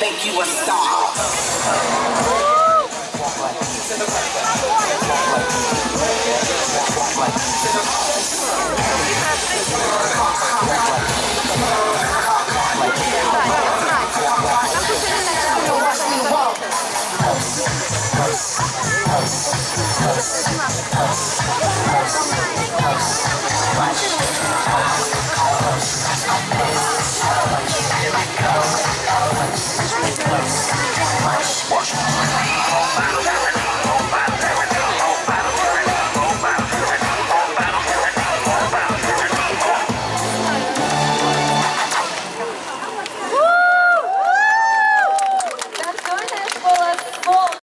Make you a star.